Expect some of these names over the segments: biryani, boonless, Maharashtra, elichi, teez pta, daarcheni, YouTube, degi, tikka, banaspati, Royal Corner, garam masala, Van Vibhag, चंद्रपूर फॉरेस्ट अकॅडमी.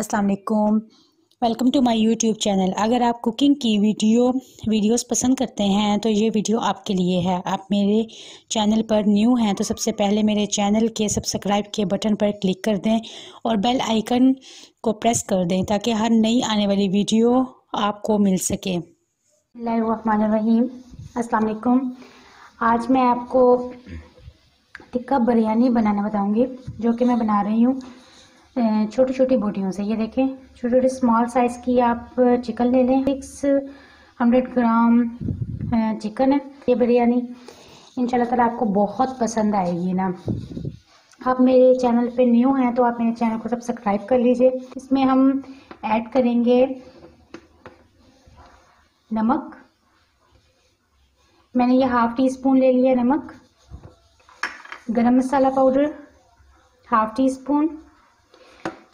अस्सलाम वालेकुम, welcome to my YouTube channel. अगर आप कुकिंग की वीडियोस पसंद करते हैं तो ये वीडियो आपके लिए है। आप मेरे चैनल पर न्यू हैं तो सबसे पहले मेरे चैनल के सब्सक्राइब के बटन पर क्लिक कर दें और बेल आइकन को प्रेस कर दें ताकि हर नई आने वाली वीडियो आपको मिल सके। बिस्मिल्लाहिर्रहमानिर्रहीम, अस्सलाम वालेकुम। आज मैं आपको टिक्का बिरयानी बनाना बताऊँगी जो कि मैं बना रही हूँ छोटी छोटी बोटियों से। ये देखें, छोटे छोटे स्मॉल साइज़ की आप चिकन ले लें। 600 ग्राम चिकन है ये बिरयानी। इंशाल्लाह ताला आपको बहुत पसंद आएगी ना। आप मेरे चैनल पे न्यू हैं तो आप मेरे चैनल को सब्सक्राइब कर लीजिए। इसमें हम ऐड करेंगे नमक। मैंने ये हाफ़ टीस्पून ले लिया नमक। गरम मसाला पाउडर हाफ़ टीस्पून।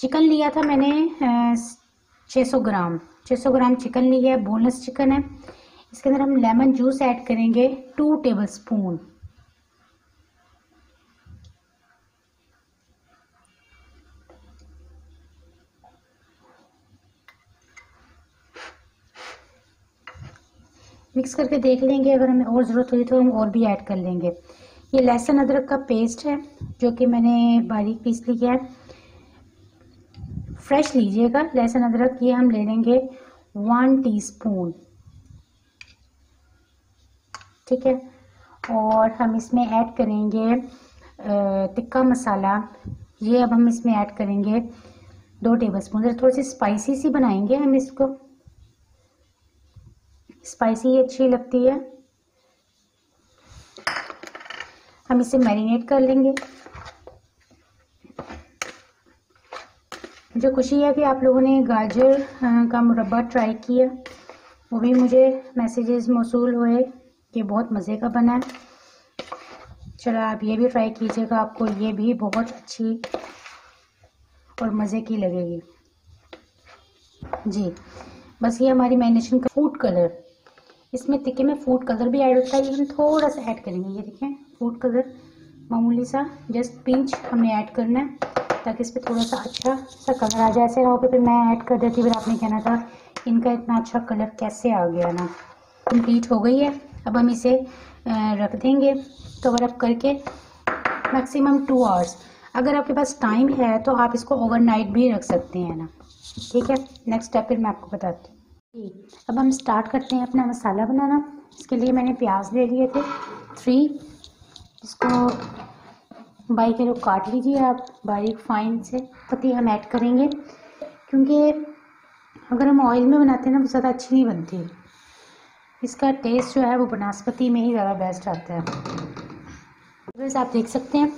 चिकन लिया था मैंने 600 ग्राम चिकन लिया है, बोनलेस चिकन है। इसके अंदर हम लेमन जूस ऐड करेंगे 2 टेबलस्पून। मिक्स करके देख लेंगे, अगर हमें और ज़रूरत हुई तो हम और भी ऐड कर लेंगे। ये लहसुन अदरक का पेस्ट है जो कि मैंने बारीक पीस लिया है। फ्रेश लीजिएगा लहसुन अदरक। ये हम ले लेंगे 1 टीस्पून, ठीक है। और हम इसमें ऐड करेंगे टिक्का मसाला। ये अब हम इसमें ऐड करेंगे 2 टेबलस्पून। थोड़ी सी स्पाइसी सी बनाएंगे हम इसको, स्पाइसी अच्छी लगती है। हम इसे मैरिनेट कर लेंगे। जो खुशी है कि आप लोगों ने गाजर का मुरब्बा ट्राई किया, वो भी मुझे मैसेजेस मौसूल हुए कि बहुत मज़े का बना है। चलो आप ये भी ट्राई कीजिएगा, आपको ये भी बहुत अच्छी और मज़े की लगेगी जी। बस ये हमारी मैरिनेशन का फूड कलर, इसमें टिक्के में फूड कलर भी ऐड होता है, हम थोड़ा सा ऐड करेंगे। ये देखें फूड कलर मामूली सा, जस्ट पिंच हमने ऐड करना है ताकि इस पर थोड़ा सा अच्छा सा कलर आ जाए। ऐसे ना हो कि फिर मैं ऐड कर देती, फिर आपने कहना था इनका इतना अच्छा कलर कैसे आ गया ना। कंप्लीट हो गई है, अब हम इसे रख देंगे कवर अप करके मैक्सिमम 2 आवर्स। अगर आपके पास टाइम है तो आप इसको ओवरनाइट भी रख सकते हैं ना, ठीक है। नेक्स्ट स्टेप फिर मैं आपको बताती हूँ जी। अब हम स्टार्ट करते हैं अपना मसाला बनाना। इसके लिए मैंने प्याज ले लिए थे 3, इसको बाई के लोग काट लीजिए आप बारीक फाइन से। पत्ती हम ऐड करेंगे क्योंकि अगर हम ऑयल में बनाते हैं ना तो ज़्यादा अच्छी नहीं बनती। इसका टेस्ट जो है वो बनास्पति में ही ज़्यादा बेस्ट आता है। बस आप देख सकते हैं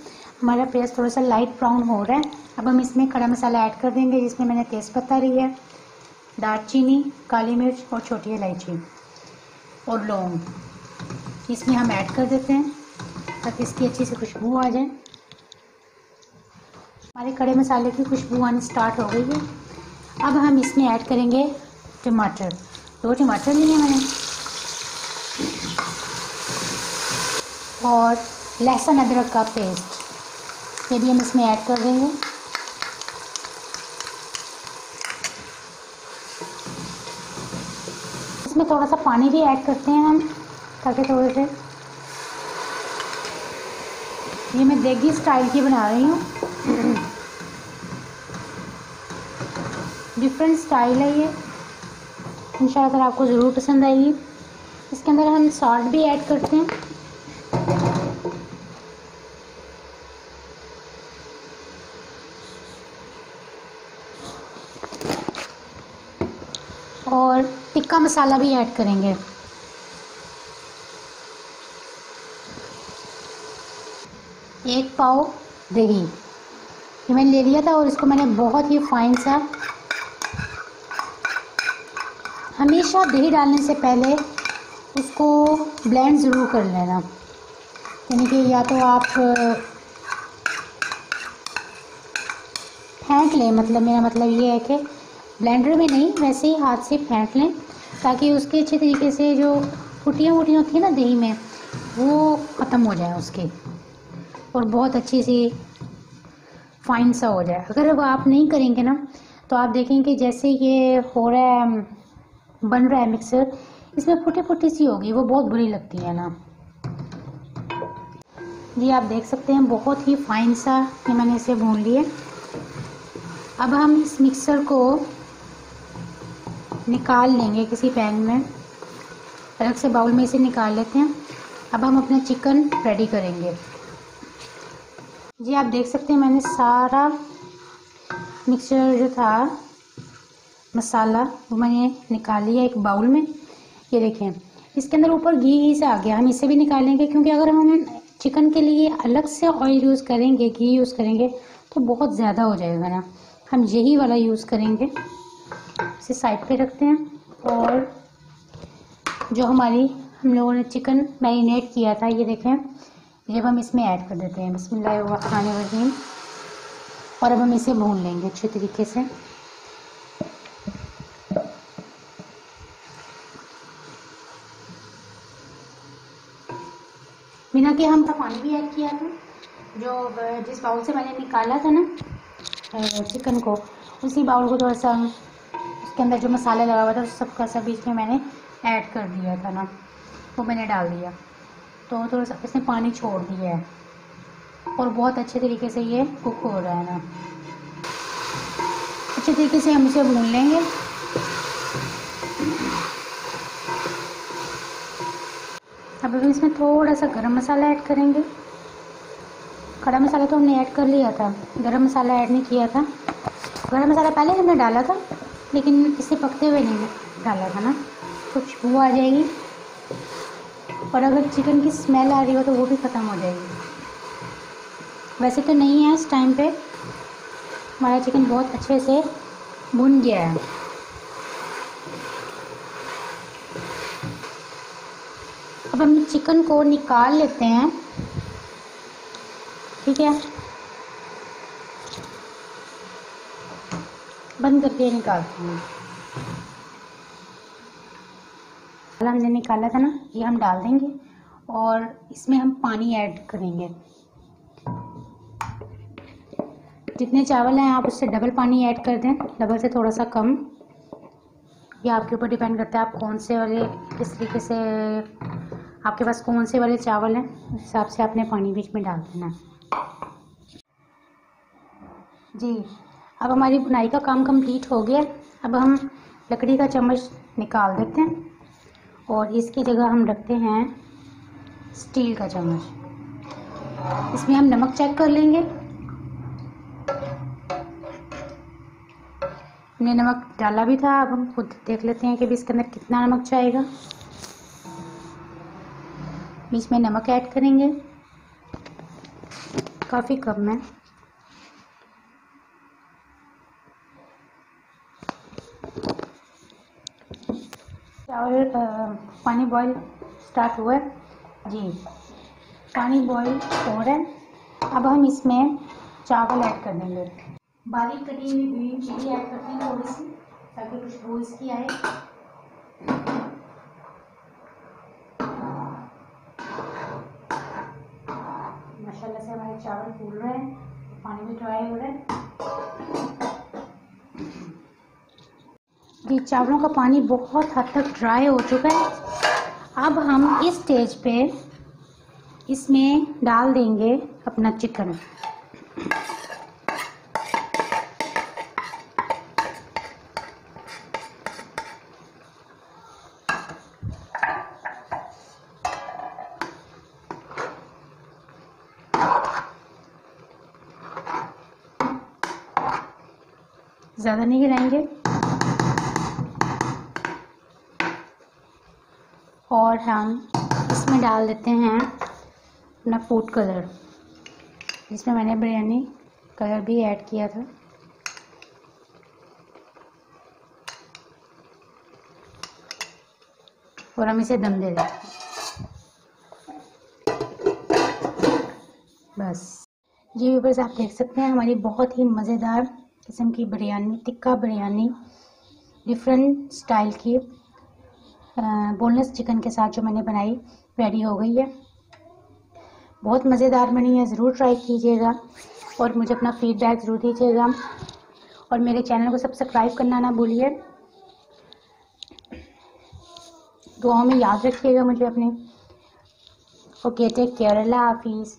हमारा पेस्ट थोड़ा सा लाइट ब्राउन हो रहा है। अब हम इसमें खड़ा मसाला ऐड कर देंगे जिसमें मैंने तेज़पत्ता लिया है, दालचीनी, काली मिर्च और छोटी इलायची और लौंग। इसमें हम ऐड कर देते हैं ताकि इसकी अच्छी से खुशबू आ जाए। हमारे कड़े मसाले की खुशबू आनी स्टार्ट हो गई है। अब हम इसमें ऐड करेंगे टमाटर। 2 टमाटर लिए मैंने और लहसुन अदरक का पेस्ट, ये भी हम इसमें ऐड कर देंगे। इसमें थोड़ा सा पानी भी ऐड करते हैं हम ताकि थोड़े से, ये मैं देगी स्टाइल की बना रही हूँ, डिफरेंट स्टाइल है ये। इंशाल्लाह आपको ज़रूर पसंद आएगी। इसके अंदर हम सॉल्ट भी ऐड करते हैं। और टिक्का मसाला भी ऐड करेंगे। एक पाव दही ये मैंने ले लिया था और इसको मैंने बहुत ही फाइन सा, हमेशा दही डालने से पहले उसको ब्लेंड ज़रूर कर लेना, यानी कि या तो आप फेंट लें, मतलब मेरा मतलब ये है कि ब्लेंडर में नहीं, वैसे ही हाथ से फेंट लें ताकि उसके अच्छे तरीके से जो फुटियाँ वुटियाँ होती हैं ना दही में, वो ख़त्म हो जाए उसके और बहुत अच्छी सी फाइन सा हो जाए। अगर आप नहीं करेंगे ना तो आप देखेंगे कि जैसे ये हो रहा है, बन रहा है मिक्सर, इसमें फुटी फुटी सी होगी, वो बहुत बुरी लगती है ना जी। आप देख सकते हैं बहुत ही फाइन सा ये मैंने इसे भून लिया। अब हम इस मिक्सर को निकाल लेंगे किसी पैन में, अलग से बाउल में इसे निकाल लेते हैं। अब हम अपना चिकन रेडी करेंगे जी। आप देख सकते हैं मैंने सारा मिक्सचर जो था मसाला वो मैंने निकाल लिया एक बाउल में। ये देखें इसके अंदर ऊपर घी ही से आ गया, हम इसे भी निकालेंगे क्योंकि अगर हम चिकन के लिए अलग से ऑयल यूज़ करेंगे, घी यूज़ करेंगे तो बहुत ज़्यादा हो जाएगा ना, हम यही वाला यूज़ करेंगे। इसे साइड पे रखते हैं। और जो हम लोगों ने चिकन मैरिनेट किया था ये देखें, जब हम इसमें ऐड कर देते हैं। बिस्मिल्लाहिर्रहमानिर्रहीम। और अब हम इसे भून लेंगे अच्छे तरीके से। बिना कि हम पानी भी ऐड किया था, जो जिस बाउल से मैंने निकाला था ना चिकन को, उसी बाउल को थोड़ा सा उसके अंदर जो मसाला लगा हुआ था सबका सब इसमें मैंने ऐड कर दिया था ना, वो मैंने डाल दिया। तो थोड़ा सा इसने पानी छोड़ दिया है और बहुत अच्छे तरीके से ये कुक हो रहा है ना। अच्छे तरीके से हम इसे भून लेंगे। अब हम इसमें थोड़ा सा गरम मसाला ऐड करेंगे। खड़ा मसाला तो हमने ऐड कर लिया था, गरम मसाला ऐड नहीं किया था। गरम मसाला पहले हमने डाला था लेकिन इसे पकते हुए नहीं डाला था ना, कुछ वो आ जाएगी और अगर चिकन की स्मेल आ रही हो तो वो भी ख़त्म हो जाएगी। वैसे तो नहीं है, इस टाइम पे हमारा चिकन बहुत अच्छे से भुन गया है। अब हम चिकन को निकाल लेते हैं, ठीक है, बंद करके निकालते हैं। हमने निकाला था ना, ये हम डाल देंगे और इसमें हम पानी ऐड करेंगे। जितने चावल हैं आप उससे डबल पानी ऐड कर दें, डबल से थोड़ा सा कम। ये आपके ऊपर डिपेंड करता है आप कौन से वाले, किस तरीके से आपके पास कौन से वाले चावल हैं, उस हिसाब से आपने पानी बीच में डाल देना जी। अब हमारी बुनाई का काम कंप्लीट हो गया। अब हम लकड़ी का चम्मच निकाल देते हैं और इसकी जगह हम रखते हैं स्टील का चम्मच। इसमें हम नमक चेक कर लेंगे, हमने नमक डाला भी था। अब हम खुद देख लेते हैं कि भी इसके अंदर कितना नमक जाएगा। बीच में नमक ऐड करेंगे, काफ़ी कम है। चावल पानी बॉईल स्टार्ट हुआ है जी, पानी बॉईल हो रहा है। अब हम इसमें चावल ऐड कर देंगे, बारीक कटी हुई ग्रीन चिली ऐड करते हैं थोड़ी सी, ताकि खुशबू इसकी आए। माशाल्लाह से हमारे चावल फूल रहे हैं, पानी भी ड्राई हो रहा है जी। चावलों का पानी बहुत हद तक ड्राई हो चुका है। अब हम इस स्टेज पे इसमें डाल देंगे अपना चिकन। ज़्यादा नहीं गिराएंगे और हम इसमें डाल देते हैं अपना फूड कलर, जिसमें मैंने बिरयानी कलर भी ऐड किया था। और हम इसे दम दे देते हैं, बस जी। व्यूअर्स आप देख सकते हैं हमारी बहुत ही मज़ेदार किस्म की बिरयानी, टिक्का बिरयानी, डिफरेंट स्टाइल की बोनलेस चिकन के साथ जो मैंने बनाई रेडी हो गई है। बहुत मज़ेदार बनी है, ज़रूर ट्राई कीजिएगा और मुझे अपना फीडबैक ज़रूर दीजिएगा। और मेरे चैनल को सब्सक्राइब करना ना भूलिए। दुआओं में याद रखिएगा मुझे अपने। ओके, टेक केयर, अल्लाह हाफिज़।